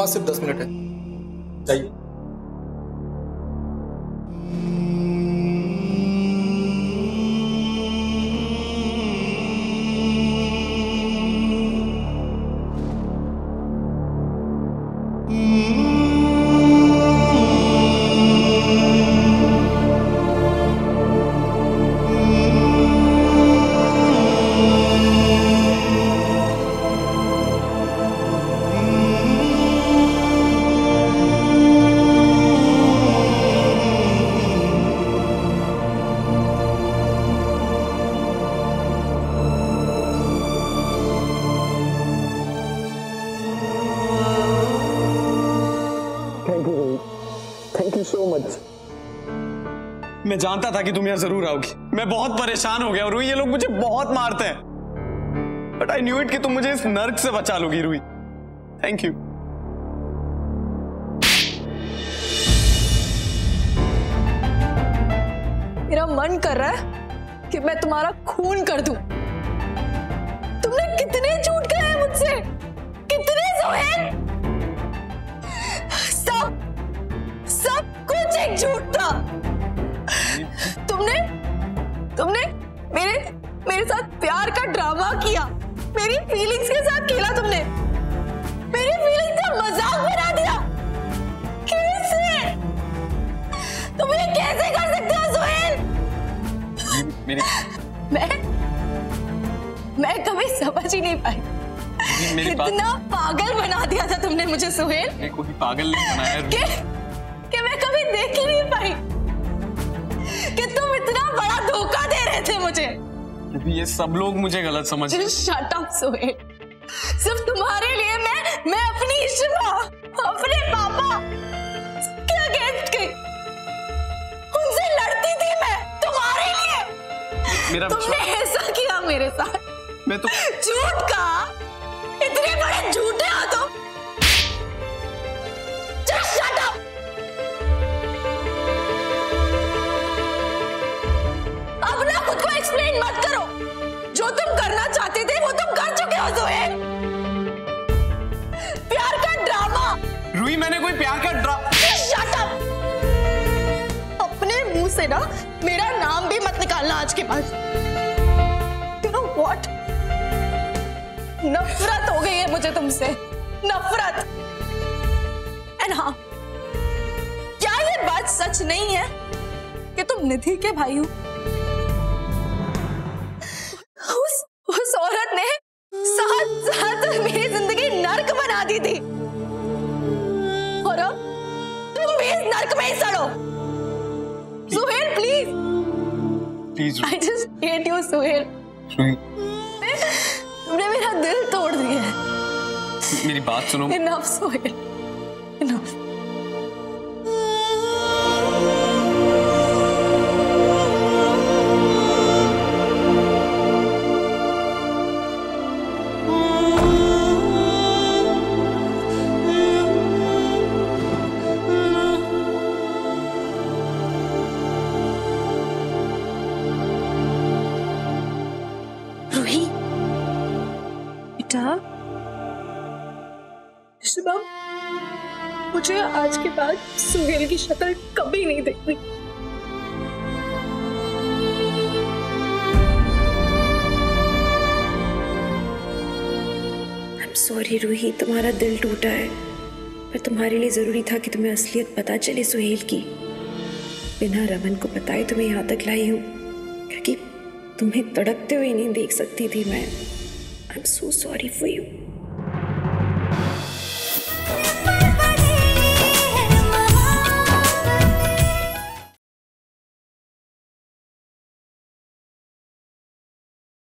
पास सिर्फ 10 मिनट है, चाहिए। मैं जानता था कि तुम यहाँ जरूर आओगी। मैं बहुत परेशान हो गया रूही, ये लोग मुझे बहुत मारते हैं, बट आई न्यू इट कि तुम मुझे इस नर्क से बचा लोगी रूही। Thank you. मेरा मन कर रहा है कि मैं तुम्हारा खून कर दूं। तुमने कितने झूठ कहे मुझसे, कितने सोहेल, सब कुछ एक झूठ था। तुमने मेरे साथ प्यार का ड्रामा किया, मेरी फीलिंग्स के साथ खेला, तुमने मेरी फीलिंग्स का मजाक बना दिया। कैसे तुम ये कैसे कर सकते हो सोहेल? मैं कभी समझ ही नहीं पाई, कितना पागल बना दिया था तुमने मुझे सोहेल। मैं कोई पागल नहीं बनाया कि मैं कभी देख ही नहीं पाई कि तुम इतना बड़ा धोखा दे रहे थे मुझे। ये सब लोग मुझे गलत समझ रहे हैं। शट अप सोहेल, सिर्फ तुम्हारे लिए मैं अपनी इश्मा, अपने पापा के अगेंस्ट गई, उनसे लड़ती थी मैं तुम्हारे लिए। तुमने ऐसा किया मेरे साथ। मैं तो झूठ कहा, इतने बड़े झूठे हो तुम। Shut up. एक्सप्लेन मत करो, जो तुम करना चाहते थे वो तुम कर चुके हो सोहेल। प्यार का ड्रामा रूही, मैंने कोई प्यार का ड्रामा। Shut up. अपने मुंह से ना मेरा नाम भी मत निकालना आज के बाद। यू नो व्हाट, नफरत हो गई है मुझे तुमसे, नफरत। एंड हाँ, क्या ये बात सच नहीं है कि तुम निधि के भाई हो? उस औरत ने साथ मेरी जिंदगी नर्क बना दी थी, और अब तुम भी इस नर्क में ही सड़ो। Sohail please please, I just hate you Sohail. तुमने मेरा दिल तोड़ दिया है। मेरी बात सुनो। Enough Sohail, enough. मुझे आज के बाद सोहेल की शक्ल कभी नहीं देखनी। आई एम सॉरी रूही, तुम्हारा दिल टूटा है, पर तुम्हारे लिए जरूरी था कि तुम्हें असलियत पता चले सोहेल की। बिना रमन को बताए तुम्हें यहाँ तक लाई हूँ, क्योंकि तुम्हें तड़पते हुए नहीं देख सकती थी मैं। I am so sorry for you.